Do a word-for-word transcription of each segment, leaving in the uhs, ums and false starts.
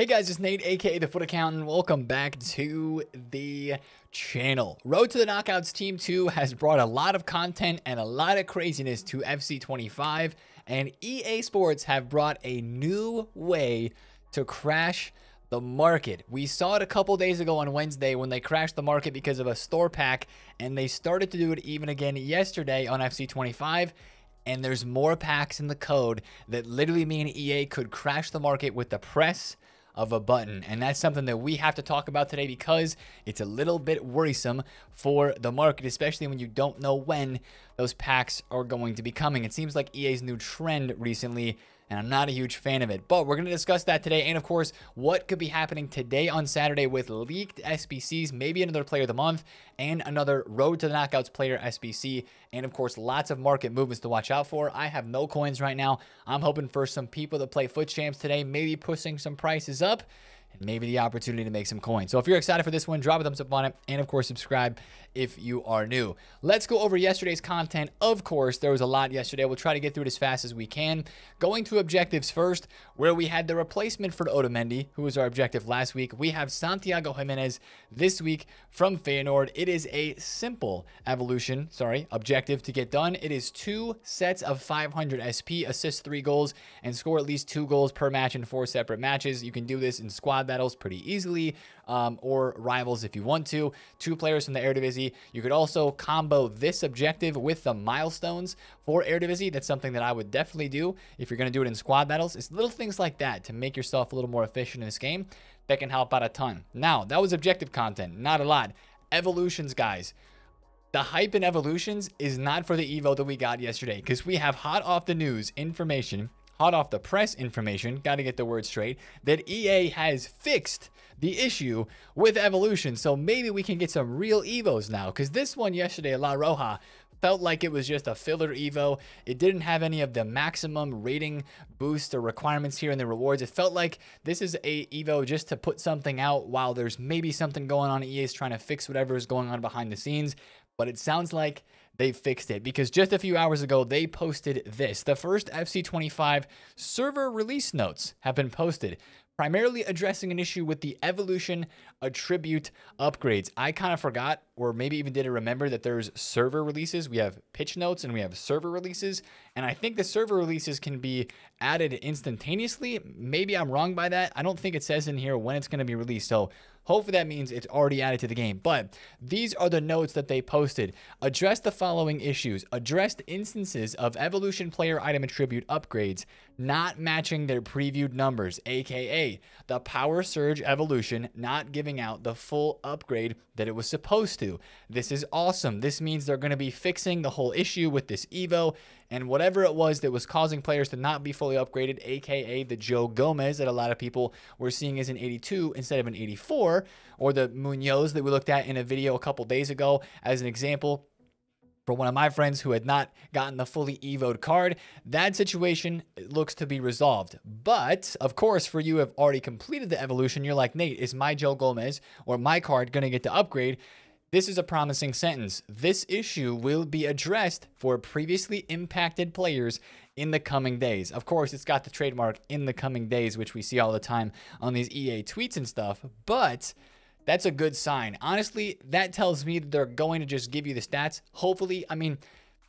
Hey guys, it's Nate, aka The Fut Accountant. Welcome back to the channel. Road to the Knockouts Team two has brought a lot of content and a lot of craziness to F C twenty-five, and E A Sports have brought a new way to crash the market. We saw it a couple days ago on Wednesday when they crashed the market because of a store pack, and they started to do it even again yesterday on F C twenty-five. And there's more packs in the code that literally mean E A could crash the market with the press of a button. And that's something that we have to talk about today because it's a little bit worrisome for the market, especially when you don't know when those packs are going to be coming. It seems like E A's new trend recently, and I'm not a huge fan of it, but we're going to discuss that today. And of course, what could be happening today on Saturday with leaked S B Cs, maybe another player of the month and another Road to the Knockouts player S B C. And of course, lots of market movements to watch out for. I have no coins right now. I'm hoping for some people that play Foot Champs today, maybe pushing some prices up and maybe the opportunity to make some coins. So if you're excited for this one, drop a thumbs up on it. And of course, subscribe if you are new. Let's go over yesterday's content. Of course, there was a lot yesterday. We'll try to get through it as fast as we can. Going to objectives first, where we had the replacement for Otamendi, who was our objective last week. We have Santiago Jimenez this week from Feyenoord. It is a simple evolution, sorry, objective to get done. It is two sets of five hundred S P, assist three goals, and score at least two goals per match in four separate matches. You can do this in squad battles pretty easily, um, or rivals if you want to. Two players from the Eredivisie. You could also combo this objective with the milestones for Eredivisie. That's something that I would definitely do if you're going to do it in squad battles. It's little things like that to make yourself a little more efficient in this game that can help out a ton. Now, that was objective content, not a lot. Evolutions, guys. The hype in evolutions is not for the Evo that we got yesterday, because we have hot off the news information, hot off the press information, got to get the word straight, that E A has fixed the issue with evolution. So maybe we can get some real Evos now, because this one yesterday, La Roja, felt like it was just a filler Evo. It didn't have any of the maximum rating boost or requirements here in the rewards. It felt like this is a Evo just to put something out while there's maybe something going on. E A is trying to fix whatever is going on behind the scenes, but it sounds like they fixed it, because just a few hours ago, they posted this. The first F C twenty-five server release notes have been posted, primarily addressing an issue with the evolution attribute upgrades. I kind of forgot, or maybe even didn't remember, that there's server releases. We have pitch notes and we have server releases. And I think the server releases can be added instantaneously. Maybe I'm wrong by that. I don't think it says in here when it's going to be released. So hopefully that means it's already added to the game. But these are the notes that they posted. Address the following issues. Addressed instances of evolution player item attribute upgrades not matching their previewed numbers, aka the power surge evolution not giving out the full upgrade that it was supposed to. This is awesome. This means they're going to be fixing the whole issue with this Evo and whatever it was that was causing players to not be fully upgraded, aka the Joe Gomez that a lot of people were seeing as an eighty-two instead of an eighty-four. Or the Muñoz that we looked at in a video a couple days ago as an example for one of my friends who had not gotten the fully evoed card. That situation looks to be resolved. But, of course, for you who have already completed the evolution, you're like, Nate, is my Joe Gomez or my card going to get the upgrade? This is a promising sentence. This issue will be addressed for previously impacted players in the coming days. Of course, it's got the trademark in the coming days, which we see all the time on these E A tweets and stuff, but that's a good sign. Honestly, that tells me that they're going to just give you the stats. Hopefully, I mean,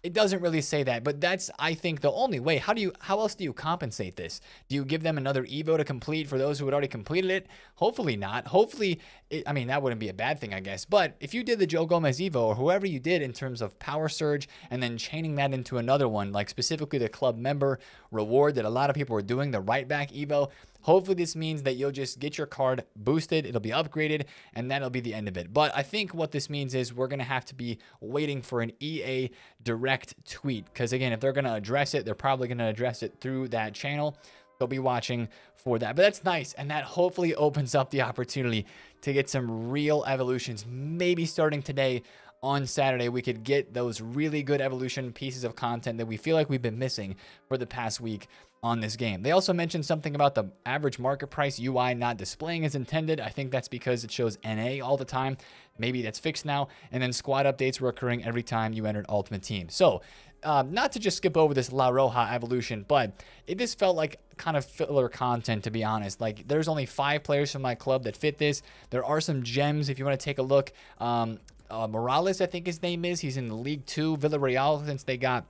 it doesn't really say that, but that's, I think, the only way. How do you, how else do you compensate this? Do you give them another Evo to complete for those who had already completed it? Hopefully not. Hopefully, it, I mean, that wouldn't be a bad thing, I guess. But if you did the Joe Gomez Evo or whoever you did in terms of power surge and then chaining that into another one, like specifically the club member reward that a lot of people were doing, the right back Evo, hopefully this means that you'll just get your card boosted, it'll be upgraded, and that'll be the end of it. But I think what this means is we're going to have to be waiting for an E A direct tweet. Because again, if they're going to address it, they're probably going to address it through that channel. They'll be watching for that. But that's nice, and that hopefully opens up the opportunity to get some real evolutions, maybe starting today. On Saturday, we could get those really good evolution pieces of content that we feel like we've been missing for the past week on this game. They also mentioned something about the average market price U I not displaying as intended. I think that's because it shows N A all the time. Maybe that's fixed now. And then squad updates were occurring every time you entered Ultimate Team. So uh, not to just skip over this La Roja evolution, but it just felt like kind of filler content, to be honest. Like, there's only five players from my club that fit this. There are some gems if you want to take a look. Um, uh, Morales, I think his name is. He's in the League Two. Villarreal, since they got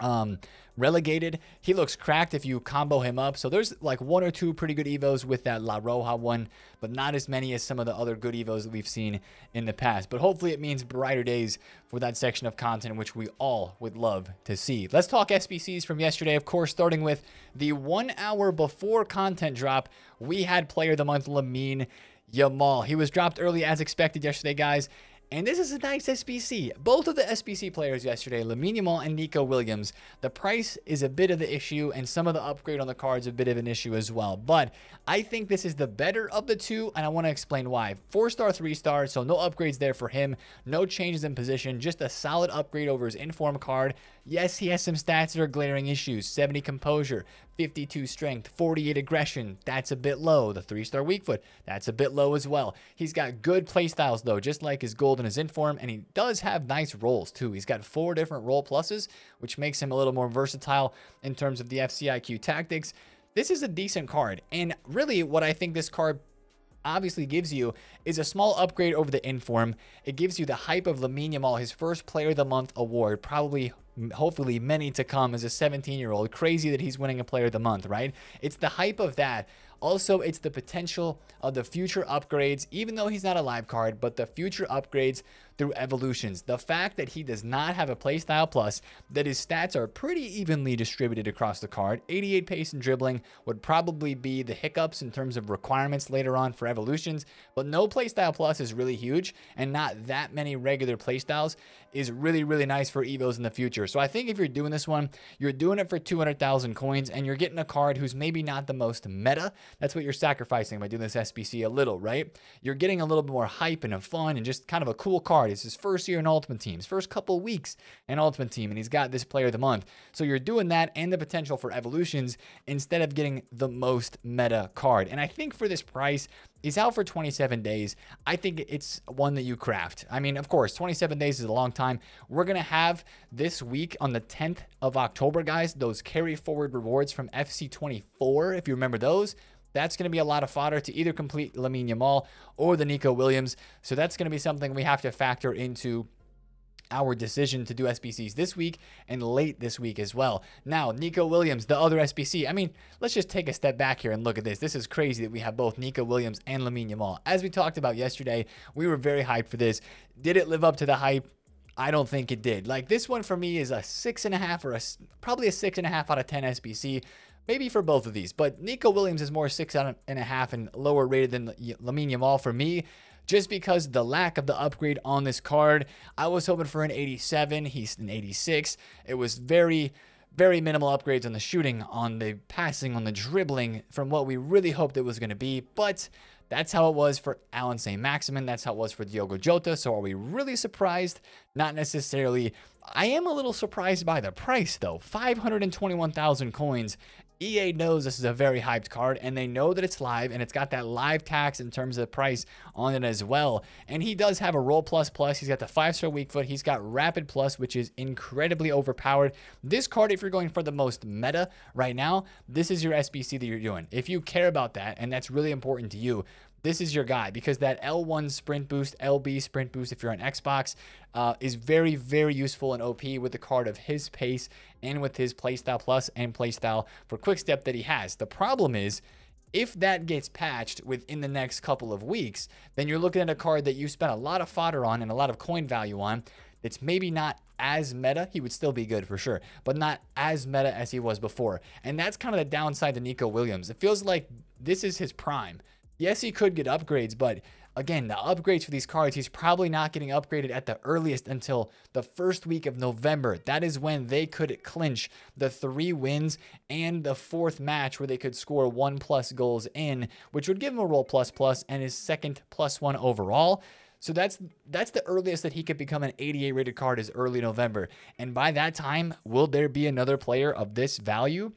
um relegated, he looks cracked if you combo him up. So there's like one or two pretty good evos with that La Roja one, but not as many as some of the other good evos that we've seen in the past. But hopefully it means brighter days for that section of content, which we all would love to see. Let's talk S B Cs from yesterday, of course, starting with the one hour before content drop. We had player of the month Lamine Yamal. He was dropped early as expected yesterday, guys. And this is a nice S B C. Both of the S B C players yesterday, Lamine Yamal and Nico Williams, the price is a bit of the issue, and some of the upgrade on the cards a bit of an issue as well. But I think this is the better of the two, and I want to explain why. Four-star, three-star, so no upgrades there for him. No changes in position, just a solid upgrade over his inform card. Yes, he has some stats that are glaring issues. seventy composure, fifty-two strength, forty-eight aggression. That's a bit low. The three-star weak foot, that's a bit low as well. He's got good play styles, though, just like his gold in his inform, and he does have nice roles too. He's got four different role pluses, which makes him a little more versatile in terms of the F C I Q tactics. This is a decent card, and really what I think this card obviously gives you is a small upgrade over the inform. It gives you the hype of Lamine Yamal, his first player of the month award, probably hopefully many to come, as a seventeen year old. Crazy that he's winning a player of the month, right? It's the hype of that. Also, it's the potential of the future upgrades, even though he's not a live card, but the future upgrades through evolutions. The fact that he does not have a playstyle plus, that his stats are pretty evenly distributed across the card. eighty-eight pace and dribbling would probably be the hiccups in terms of requirements later on for evolutions, but no playstyle plus is really huge, and not that many regular playstyles is really, really nice for evos in the future. So I think if you're doing this one, you're doing it for two hundred thousand coins, and you're getting a card who's maybe not the most meta. That's what you're sacrificing by doing this S B C a little, right? You're getting a little bit more hype and fun and just kind of a cool card. It's his first year in Ultimate Team, his first couple weeks in Ultimate Team, and he's got this player of the month. So you're doing that and the potential for evolutions instead of getting the most meta card. And I think for this price, he's out for twenty-seven days. I think it's one that you craft. I mean, of course, twenty-seven days is a long time. We're going to have this week on the tenth of October, guys, those carry forward rewards from F C twenty-four, if you remember those. That's going to be a lot of fodder to either complete Lamine Yamal or the Nico Williams. So that's going to be something we have to factor into our decision to do S B Cs this week and late this week as well. Now, Nico Williams, the other S B C. I mean, let's just take a step back here and look at this. This is crazy that we have both Nico Williams and Lamine Yamal. As we talked about yesterday, we were very hyped for this. Did it live up to the hype? I don't think it did. Like, this one for me is a six and a half or a, probably a six and a half out of ten S B C. Maybe for both of these, but Nico Williams is more six out and a half and lower rated than Lamine Yamal for me, just because the lack of the upgrade on this card. I was hoping for an eighty-seven. He's an eighty-six. It was very, very minimal upgrades on the shooting, on the passing, on the dribbling from what we really hoped it was going to be. But that's how it was for Alan Saint-Maximin. That's how it was for Diogo Jota. So are we really surprised? Not necessarily. I am a little surprised by the price, though. five hundred twenty-one thousand coins. E A knows this is a very hyped card, and they know that it's live, and it's got that live tax in terms of the price on it as well. And he does have a roll plus plus. He's got the five-star weak foot. He's got rapid plus, which is incredibly overpowered. This card, if you're going for the most meta right now, this is your S B C that you're doing. If you care about that, and that's really important to you, this is your guy, because that L one sprint boost, L B sprint boost, if you're on Xbox, uh, is very, very useful in O P with the card of his pace and with his playstyle plus and playstyle for quick step that he has. The problem is, if that gets patched within the next couple of weeks, then you're looking at a card that you spent a lot of fodder on and a lot of coin value on. It's maybe not as meta. He would still be good for sure, but not as meta as he was before. And that's kind of the downside to Nico Williams. It feels like this is his prime. Yes, he could get upgrades, but again, the upgrades for these cards, he's probably not getting upgraded at the earliest until the first week of November. That is when they could clinch the three wins and the fourth match where they could score one plus goals in, which would give him a roll plus plus and his second plus one overall. So that's that's the earliest that he could become an eighty-eight rated card, is early November. And by that time, will there be another player of this value?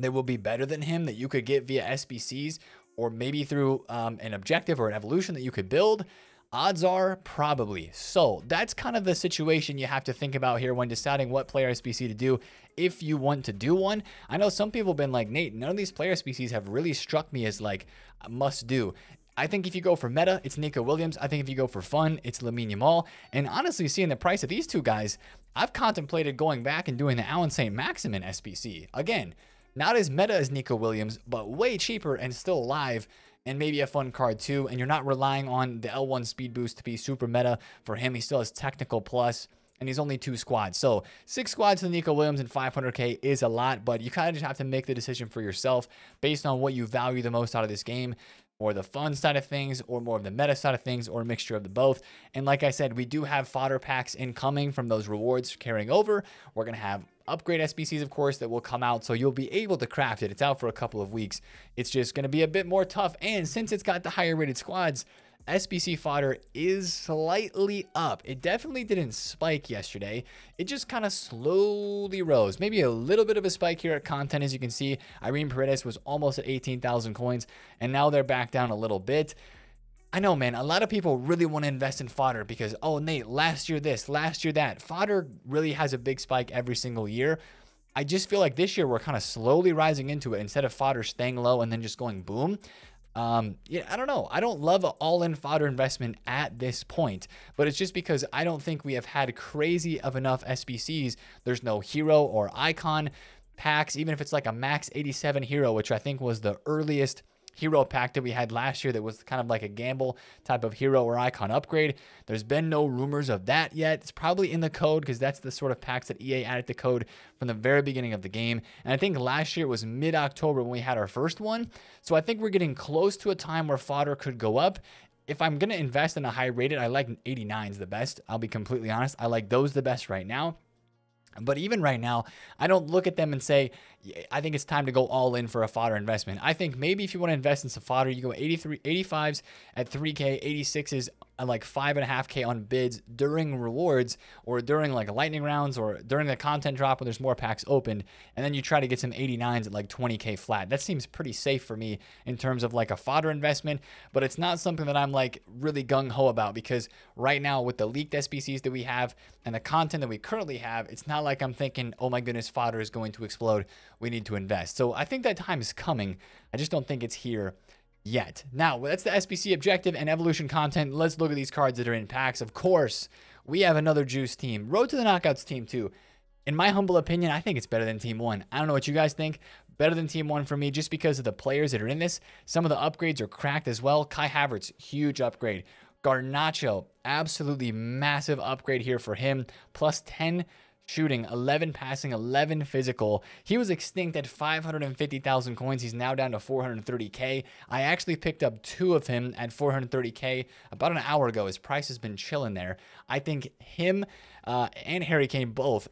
that will be better than him that you could get via S B Cs or maybe through um, an objective or an evolution that you could build? Odds are probably. So that's kind of the situation you have to think about here when deciding what player S B C to do if you want to do one. I know some people have been like, Nate, none of these player S B Cs have really struck me as like a must do. I think if you go for meta, it's Nico Williams. I think if you go for fun, it's Lamine Yamal. And honestly, seeing the price of these two guys, I've contemplated going back and doing the Alan Saint-Maximin S B C. Again, not as meta as Nico Williams, but way cheaper and still alive, and maybe a fun card too. And you're not relying on the L one speed boost to be super meta for him. He still has technical plus, and he's only two squads. So six squads to Nico Williams and five hundred K is a lot, but you kind of just have to make the decision for yourself based on what you value the most out of this game, or the fun side of things, or more of the meta side of things, or a mixture of the both. And like I said, we do have fodder packs incoming from those rewards carrying over. We're going to have upgrade S B Cs, of course, that will come out, so you'll be able to craft it. It's out for a couple of weeks. It's just going to be a bit more tough. And since it's got the higher rated squads, S B C fodder is slightly up. It definitely didn't spike yesterday. It just kind of slowly rose. Maybe a little bit of a spike here at content. As you can see, Irene Paredes was almost at eighteen thousand coins, and now they're back down a little bit. I know, man, a lot of people really want to invest in fodder because, oh, Nate, last year this, last year that. Fodder really has a big spike every single year. I just feel like this year we're kind of slowly rising into it instead of fodder staying low and then just going boom. Um, yeah, I don't know. I don't love an all-in fodder investment at this point, but it's just because I don't think we have had crazy of enough S B Cs. There's no hero or icon packs, even if it's like a max eighty-seven hero, which I think was the earliest hero pack that we had last year that was kind of like a gamble type of hero or icon upgrade. There's been no rumors of that yet. It's probably in the code because that's the sort of packs that E A added to code from the very beginning of the game. And I think last year it was mid-October when we had our first one. So I think we're getting close to a time where fodder could go up. If I'm going to invest in a high rated, I like eighty-nines the best. I'll be completely honest. I like those the best right now. But even right now, I don't look at them and say, I think it's time to go all in for a fodder investment. I think maybe if you want to invest in some fodder, you go eighty-three, eighty-fives at three K, eighty-sixes at like five and a half K on bids during rewards or during like lightning rounds or during the content drop when there's more packs opened. And then you try to get some eighty-nines at like twenty K flat. That seems pretty safe for me in terms of like a fodder investment, but it's not something that I'm like really gung ho about because right now with the leaked S B Cs that we have and the content that we currently have, it's not like I'm thinking, oh my goodness, fodder is going to explode. We need to invest. So I think that time is coming. I just don't think it's here yet. Now, that's the S B C objective and evolution content. Let's look at these cards that are in packs. Of course, we have another juice team, Road to the Knockouts team two. In my humble opinion, I think it's better than team one. I don't know what you guys think. Better than team one for me just because of the players that are in this. Some of the upgrades are cracked as well. Kai Havertz, huge upgrade. Garnacho, absolutely massive upgrade here for him. Plus ten shooting, eleven passing, eleven physical. He was extinct at five hundred fifty thousand coins. He's now down to four hundred thirty K. I actually picked up two of him at four hundred thirty K about an hour ago. His price has been chilling there. I think him uh, and Harry Kane both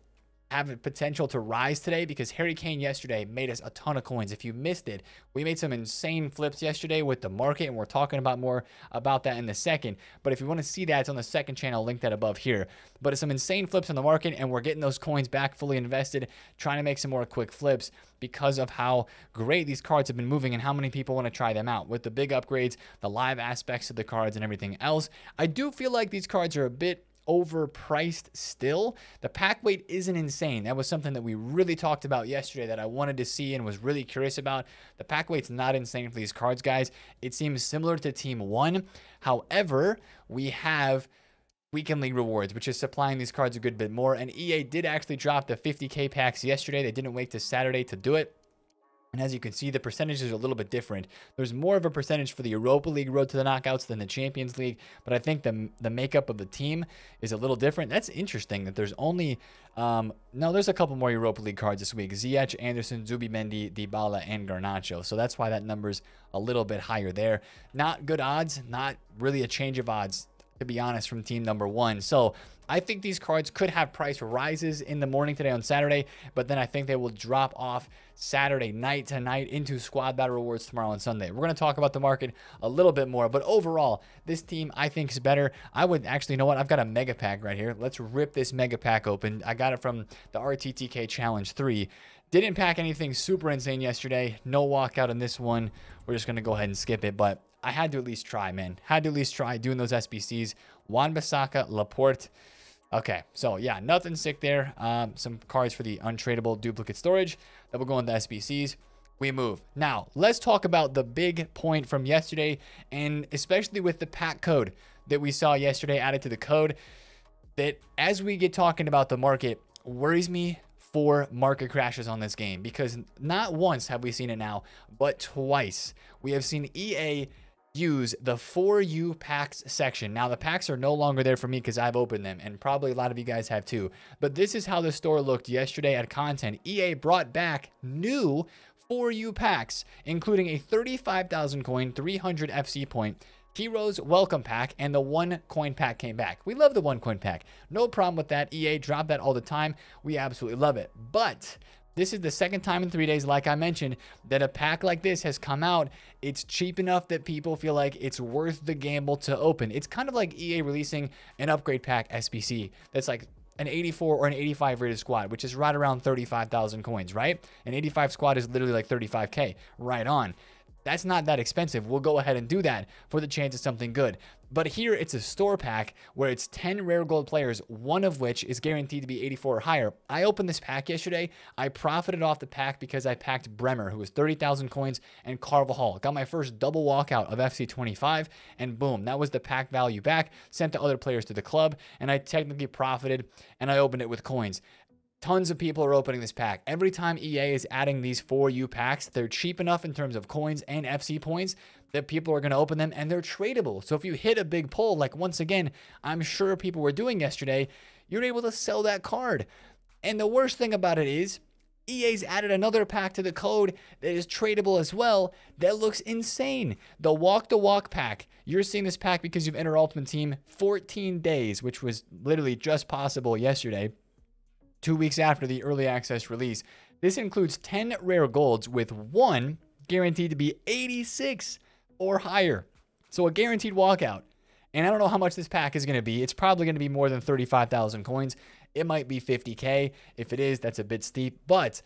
have a potential to rise today because Harry Kane yesterday made us a ton of coins. If you missed it, we made some insane flips yesterday with the market, and we're talking about more about that in the second. But if you want to see that, it's on the second channel, link that above here. But it's some insane flips on the market, and we're getting those coins back fully invested, trying to make some more quick flips because of how great these cards have been moving and how many people want to try them out with the big upgrades, the live aspects of the cards, and everything else. I do feel like these cards are a bit overpriced still. The pack weight isn't insane. That was something that we really talked about yesterday that I wanted to see and was really curious about. The pack weight's not insane for these cards, guys. It seems similar to team one. However, we have weekend league rewards, which is supplying these cards a good bit more. And E A did actually drop the fifty K packs yesterday. They didn't wait till Saturday to do it. And as you can see, the percentages are a little bit different. There's more of a percentage for the Europa League Road to the Knockouts than the Champions League, but I think the, the makeup of the team is a little different. That's interesting that there's only, um, no, there's a couple more Europa League cards this week. Ziyech, Anderson, Zubimendi, Dybala, and Garnacho. So that's why that number's a little bit higher there. Not good odds, not really a change of odds, to be honest, from team number one. So I think these cards could have price rises in the morning today on Saturday, but then I think they will drop off Saturday night tonight into squad battle rewards tomorrow and Sunday. We're going to talk about the market a little bit more, but overall, this team I think is better. I would actually, you know what? I've got a mega pack right here. Let's rip this mega pack open. I got it from the R T T K Challenge three. Didn't pack anything super insane yesterday. No walkout in this one. We're just going to go ahead and skip it. But I had to at least try, man. Had to at least try doing those S B Cs. Juan Bissaka, Laporte. Okay, so yeah, nothing sick there. Um, some cards for the untradeable duplicate storage that will go in the S B Cs. We move. Now, let's talk about the big point from yesterday, and especially with the pack code that we saw yesterday added to the code, that as we get talking about the market, worries me for market crashes on this game, because not once have we seen it now, but twice. We have seen E A use the For You packs section. Now, the packs are no longer there for me because I've opened them, and probably a lot of you guys have too. But this is how the store looked yesterday at content. E A brought back new For You packs, including a thirty-five thousand coin, three hundred F C point, Heroes Welcome Pack, and the one coin pack came back. We love the one coin pack. No problem with that. E A drop that all the time. We absolutely love it. But this is the second time in three days, like I mentioned, that a pack like this has come out. It's cheap enough that people feel like it's worth the gamble to open. It's kind of like E A releasing an upgrade pack S B C that's like an eighty-four or an eighty-five rated squad, which is right around thirty-five thousand coins, right? An eighty-five squad is literally like thirty-five K, right on. That's not that expensive. We'll go ahead and do that for the chance of something good. But here it's a store pack where it's ten rare gold players, one of which is guaranteed to be eighty-four or higher. I opened this pack yesterday. I profited off the pack because I packed Bremer, who was thirty thousand coins, and Carvajal. Got my first double walkout of F C twenty-five, and boom, that was the pack value back, sent to other players to the club, and I technically profited, and I opened it with coins. Tons of people are opening this pack. Every time E A is adding these For You packs, they're cheap enough in terms of coins and F C points that people are going to open them, and they're tradable. So if you hit a big pull, like once again, I'm sure people were doing yesterday, you're able to sell that card. And the worst thing about it is E A's added another pack to the code that is tradable as well. That looks insane. The Walk the Walk pack. You're seeing this pack because you've entered Ultimate Team fourteen days, which was literally just possible yesterday, two weeks after the early access release. This includes ten rare golds with one guaranteed to be eighty-six or higher. So a guaranteed walkout. And I don't know how much this pack is going to be. It's probably going to be more than thirty-five thousand coins. It might be fifty K. If it is, that's a bit steep, but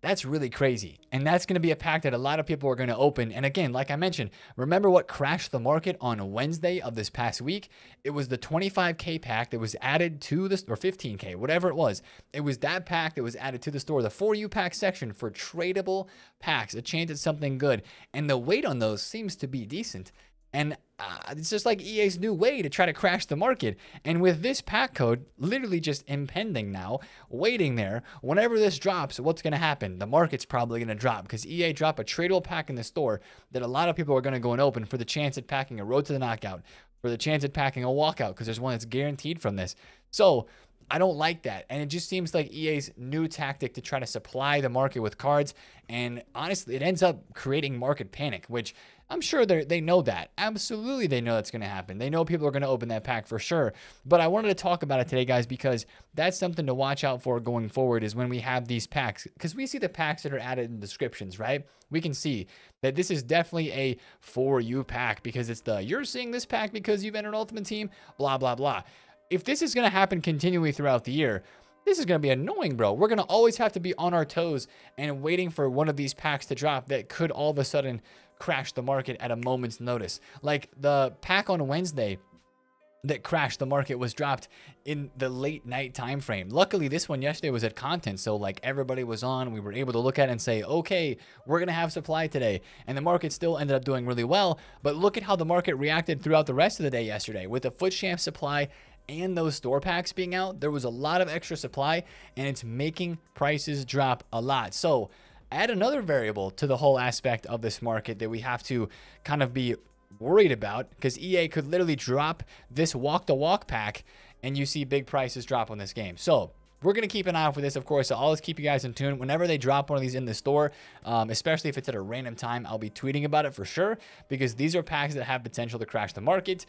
that's really crazy. And that's going to be a pack that a lot of people are going to open. And again, like I mentioned, remember what crashed the market on Wednesday of this past week? It was the twenty-five K pack that was added to this, or fifteen K, whatever it was. It was that pack that was added to the store, the For You pack section for tradable packs, a chance at something good. And the weight on those seems to be decent. And uh, it's just like E A's new way to try to crash the market. And with this pack code literally just impending now, waiting there, whenever this drops, what's going to happen? The market's probably going to drop because E A dropped a tradable pack in the store that a lot of people are going to go and open for the chance at packing a Road to the Knockout, for the chance at packing a walkout, because there's one that's guaranteed from this. So I don't like that. And it just seems like E A's new tactic to try to supply the market with cards. And honestly, it ends up creating market panic, which I'm sure they know that. Absolutely, they know that's going to happen. They know people are going to open that pack for sure. But I wanted to talk about it today, guys, because that's something to watch out for going forward, is when we have these packs. Because we see the packs that are added in descriptions, right? We can see that this is definitely a For You pack, because it's the, you're seeing this pack because you've entered Ultimate Team, blah, blah, blah. If this is going to happen continually throughout the year, this is going to be annoying, bro. We're going to always have to be on our toes and waiting for one of these packs to drop that could all of a sudden crash the market at a moment's notice. Like the pack on Wednesday that crashed the market was dropped in the late night time frame. Luckily, this one yesterday was at content, so like everybody was on. We were able to look at it and say, okay, we're gonna have supply today, and the market still ended up doing really well. But look at how the market reacted throughout the rest of the day yesterday with the FootChamp supply and those store packs being out. There was a lot of extra supply, and it's making prices drop a lot. So add another variable to the whole aspect of this market that we have to kind of be worried about, because E A could literally drop this Walk the Walk pack and you see big prices drop on this game. So we're going to keep an eye out for this, of course. So I'll always keep you guys in tune. Whenever they drop one of these in the store, um, especially if it's at a random time, I'll be tweeting about it for sure, because these are packs that have potential to crash the market.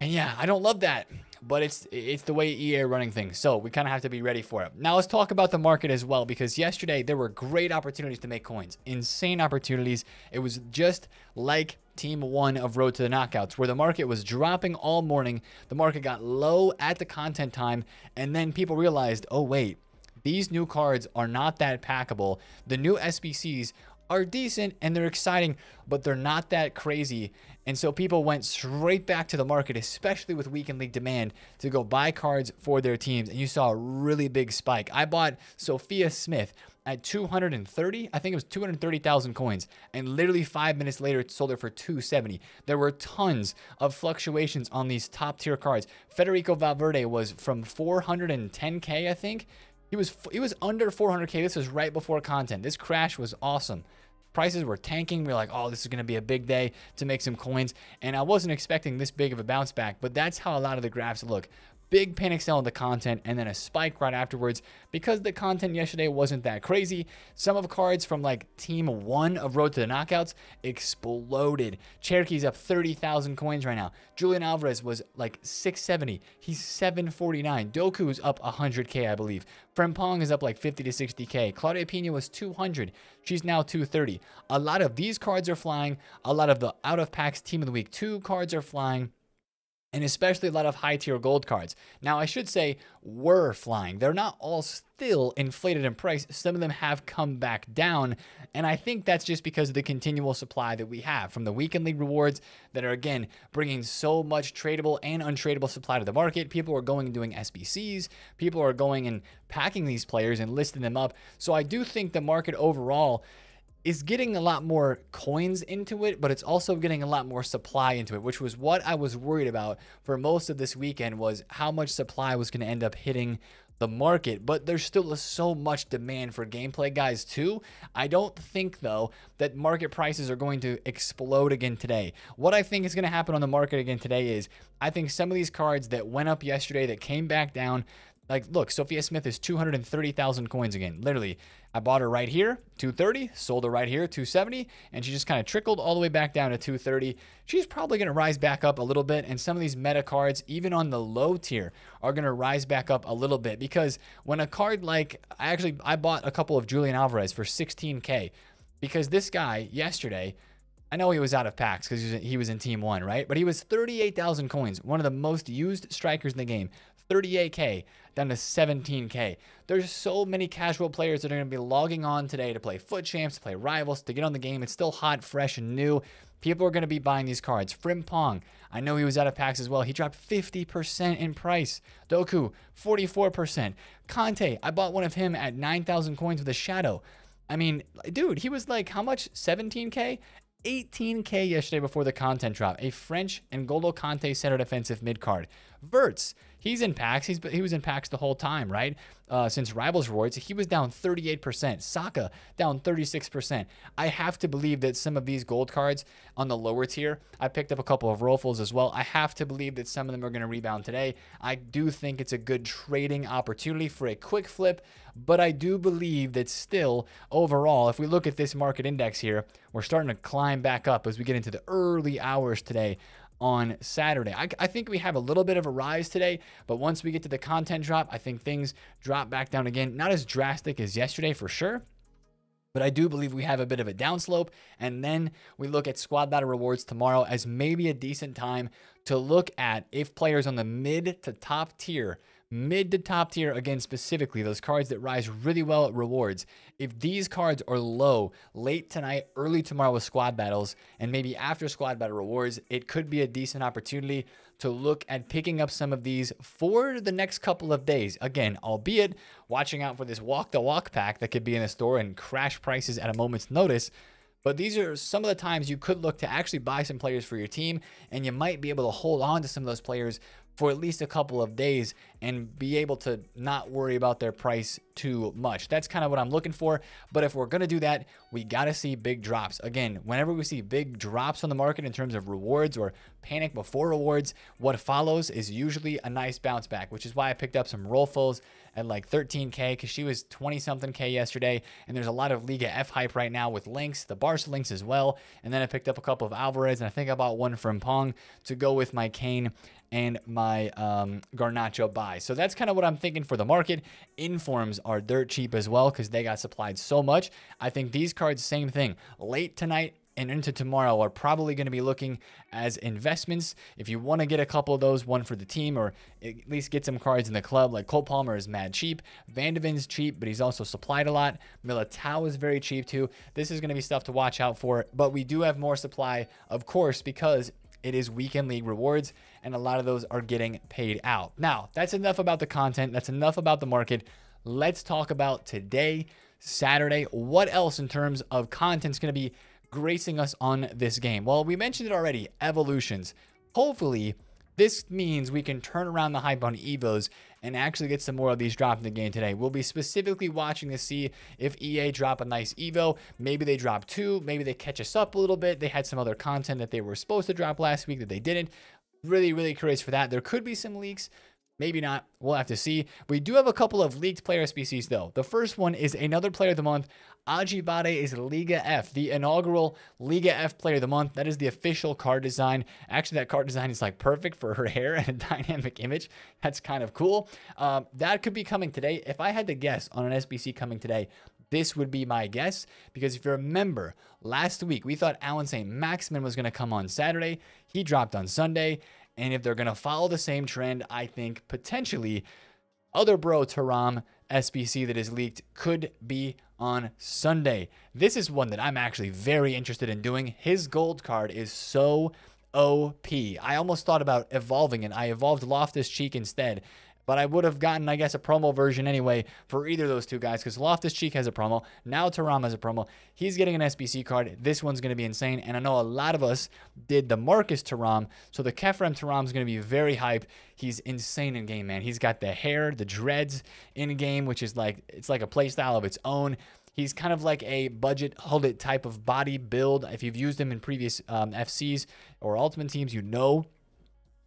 And yeah, I don't love that, but it's it's the way E A are running things. So we kind of have to be ready for it. Now let's talk about the market as well, because yesterday there were great opportunities to make coins, insane opportunities. It was just like Team one of Road to the Knockouts, where the market was dropping all morning. The market got low at the content time, and then people realized, oh wait, These new cards are not that packable. The new S B Cs are decent and they're exciting, but they're not that crazy. And so people went straight back to the market, especially with weekend league demand, to go buy cards for their teams. And you saw a really big spike. I bought Sophia Smith at two hundred thirty, I think it was two hundred thirty thousand coins, and literally five minutes later, it sold it for two seventy. There were tons of fluctuations on these top tier cards. Federico Valverde was from four hundred ten K, I think. He was, he was under four hundred K. This was right before content. This crash was awesome. Prices were tanking. We were like, oh, this is going to be a big day to make some coins. And I wasn't expecting this big of a bounce back, but that's how a lot of the graphs look. Big panic sell on the content and then a spike right afterwards because the content yesterday wasn't that crazy. Some of cards from like team one of Road to the Knockouts exploded. Cherokee's up thirty thousand coins right now. Julian Alvarez was like six seventy. He's seven forty-nine. Doku's up one hundred K, I believe. Frempong is up like fifty to sixty K. Claudia Pina was two hundred. She's now two thirty. A lot of these cards are flying. A lot of the out of packs team of the week two cards are flying. And especially a lot of high-tier gold cards. Now, I should say, were flying. They're not all still inflated in price. Some of them have come back down. And I think that's just because of the continual supply that we have from the weekend league rewards that are, again, bringing so much tradable and untradeable supply to the market. People are going and doing S B Cs. People are going and packing these players and listing them up. So I do think the market overall is getting a lot more coins into it, but it's also getting a lot more supply into it, which was what I was worried about for most of this weekend, was how much supply was gonna end up hitting the market. But there's still so much demand for gameplay guys too. I don't think though that market prices are going to explode again today. What I think is going to happen on the market again today is I think some of these cards that went up yesterday that came back down, like, look, Sophia Smith is two hundred thirty thousand coins again. Literally, I bought her right here, two thirty, sold her right here, two seventy, and she just kind of trickled all the way back down to two thirty. She's probably going to rise back up a little bit, and some of these meta cards, even on the low tier, are going to rise back up a little bit, because when a card like, I actually, I bought a couple of Julian Alvarez for sixteen K, because this guy yesterday, I know he was out of packs because he was in team one, right? But he was thirty-eight thousand coins, one of the most used strikers in the game. thirty-eight K down to seventeen K. There's so many casual players that are going to be logging on today to play Foot Champs, to play Rivals, to get on the game. It's still hot, fresh, and new. People are going to be buying these cards. Frimpong, I know he was out of packs as well. He dropped fifty percent in price. Doku, forty-four percent. Conte, I bought one of him at nine thousand coins with a shadow. I mean, dude, he was like, how much? seventeen K? eighteen K yesterday before the content drop. A French N'Golo Kanté center defensive mid card. Verts, he's in packs. He's he was in packs the whole time, right? Uh, since Rivals rewards, he was down thirty-eight percent. Saka down thirty-six percent. I have to believe that some of these gold cards on the lower tier, I picked up a couple of Rolfels as well. I have to believe that some of them are going to rebound today. I do think it's a good trading opportunity for a quick flip, but I do believe that still overall, if we look at this market index here, we're starting to climb back up as we get into the early hours today on Saturday. I, I think we have a little bit of a rise today, but once we get to the content drop, I think things drop back down again. Not as drastic as yesterday for sure, but I do believe we have a bit of a downslope. And then we look at squad battle rewards tomorrow as maybe a decent time to look at if players on the mid to top tier, mid to top tier, again, specifically those cards that rise really well at rewards. If these cards are low late tonight, early tomorrow with squad battles, and maybe after squad battle rewards, it could be a decent opportunity to look at picking up some of these for the next couple of days. Again, albeit watching out for this walk-to-walk pack that could be in the store and crash prices at a moment's notice. But these are some of the times you could look to actually buy some players for your team, and you might be able to hold on to some of those players for at least a couple of days and be able to not worry about their price too much. That's kind of what I'm looking for. But if we're gonna do that, we gotta see big drops. Again, whenever we see big drops on the market in terms of rewards or panic before rewards, what follows is usually a nice bounce back, which is why I picked up some Rolfos at like thirteen K, because she was twenty something K yesterday. And there's a lot of Liga F hype right now with links, the Barca links as well. And then I picked up a couple of Alvarez, and I think I bought one from Pong to go with my Kane and my um, Garnacho buy. So that's kind of what I'm thinking for the market. Informs are dirt cheap as well because they got supplied so much. I think these cards, same thing. Late tonight, and into tomorrow are probably going to be looking as investments. If you want to get a couple of those, one for the team, or at least get some cards in the club, like Cole Palmer is mad cheap. Van de Ven's cheap, but he's also supplied a lot. Militao is very cheap too. This is going to be stuff to watch out for, but we do have more supply, of course, because it is weekend league rewards, and a lot of those are getting paid out. Now, that's enough about the content. That's enough about the market. Let's talk about today, Saturday. What else in terms of content's going to be gracing us on this game? Well, we mentioned it already, evolutions. Hopefully, this means we can turn around the hype on Evos and actually get some more of these dropped in the game today. We'll be specifically watching to see if E A drop a nice Evo. Maybe they drop two. Maybe they catch us up a little bit. They had some other content that they were supposed to drop last week that they didn't. Really, really curious for that. There could be some leaks. Maybe not. We'll have to see. We do have a couple of leaked player S B Cs, though. The first one is another player of the month. Ajibade is Liga F, the inaugural Liga F player of the month. That is the official card design. Actually, that card design is like perfect for her hair and a dynamic image. That's kind of cool. Um, that could be coming today. If I had to guess on an S B C coming today, this would be my guess, because if you remember last week, we thought Alan Saint-Maximin was going to come on Saturday. He dropped on Sunday. And if they're going to follow the same trend, I think potentially other bro Taram S B C that is leaked could be on Sunday. This is one that I'm actually very interested in doing. His gold card is so O P. I almost thought about evolving it. I evolved Loftus-Cheek instead. But I would have gotten, I guess, a promo version anyway for either of those two guys, because Loftus-Cheek has a promo. Now Taram has a promo. He's getting an S B C card. This one's going to be insane. And I know a lot of us did the Marcus Taram. So the Kefrem Taram is going to be very hype. He's insane in game, man. He's got the hair, the dreads in game, which is like, it's like a play style of its own. He's kind of like a budget hold it type of body build. If you've used him in previous um, F Cs or Ultimate Teams, you know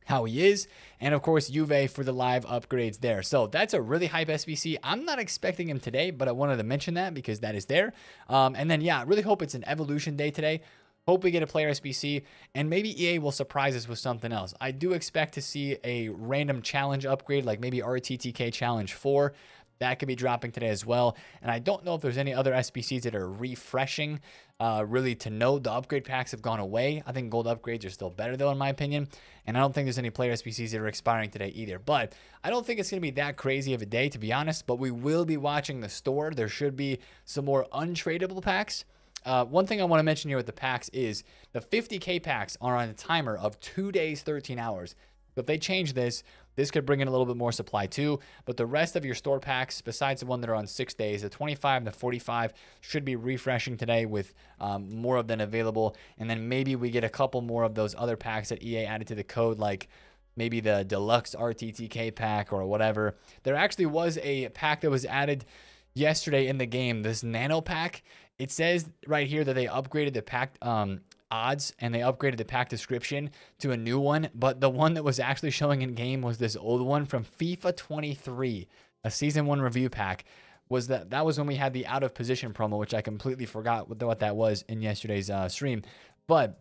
how he is, and of course Juve for the live upgrades there. So that's a really hype S B C. I'm not expecting him today, but I wanted to mention that because that is there. Um, and then, yeah, I really hope it's an evolution day today. Hope we get a player S B C, and maybe E A will surprise us with something else. I do expect to see a random challenge upgrade, like maybe R T T K Challenge four. That could be dropping today as well. And I don't know if there's any other S B Cs that are refreshing, uh, really, to know. The upgrade packs have gone away. I think gold upgrades are still better, though, in my opinion. And I don't think there's any player S B Cs that are expiring today either. But I don't think it's going to be that crazy of a day, to be honest. But we will be watching the store. There should be some more untradeable packs. Uh, one thing I want to mention here with the packs is the fifty K packs are on a timer of two days, thirteen hours. But if they change this, this could bring in a little bit more supply too. But the rest of your store packs, besides the one that are on six days, the twenty-five and the forty-five should be refreshing today with um, more of them available. And then maybe we get a couple more of those other packs that E A added to the code, like maybe the deluxe R T T K pack or whatever. There actually was a pack that was added yesterday in the game, this nano pack. It says right here that they upgraded the pack um, odds, and they upgraded the pack description to a new one, but the one that was actually showing in game was this old one from FIFA twenty-three, a season one review pack. Was that that was when we had the out of position promo, which I completely forgot what, what that was in yesterday's uh, stream, but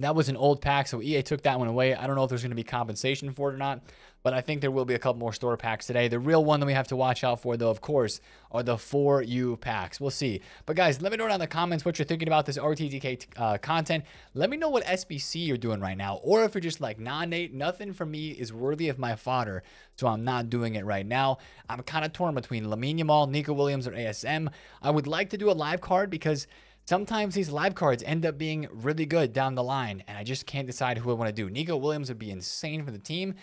that was an old pack, so E A took that one away. I don't know if there's going to be compensation for it or not, but I think there will be a couple more store packs today. The real one that we have to watch out for, though, of course, are the For You packs. We'll see. But, guys, let me know down in the comments what you're thinking about this R T T K uh, content. Let me know what S B C you're doing right now, or if you're just like, nah, Nate, nothing for me is worthy of my fodder, so I'm not doing it right now. I'm kind of torn between Lamine Yamal, Nico Williams, or A S M. I would like to do a live card because sometimes these live cards end up being really good down the line, and I just can't decide who I want to do. Nico Williams would be insane for the team.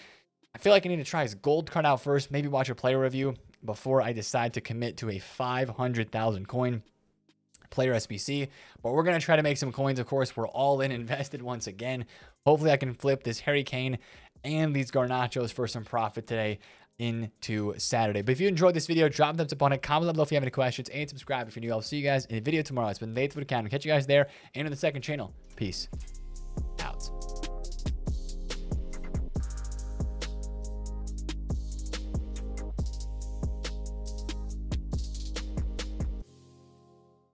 I feel like I need to try his gold card out first, maybe watch a player review before I decide to commit to a five hundred thousand coin player S B C. But we're going to try to make some coins, of course. We're all in invested once again. Hopefully I can flip this Harry Kane and these Garnachos for some profit today into Saturday. But if you enjoyed this video, drop thumbs up on it, comment down below if you have any questions, and subscribe if you're new. I'll see you guys in a video tomorrow. It's been Nate, The Fut Accountant. Catch you guys there and on the second channel. Peace.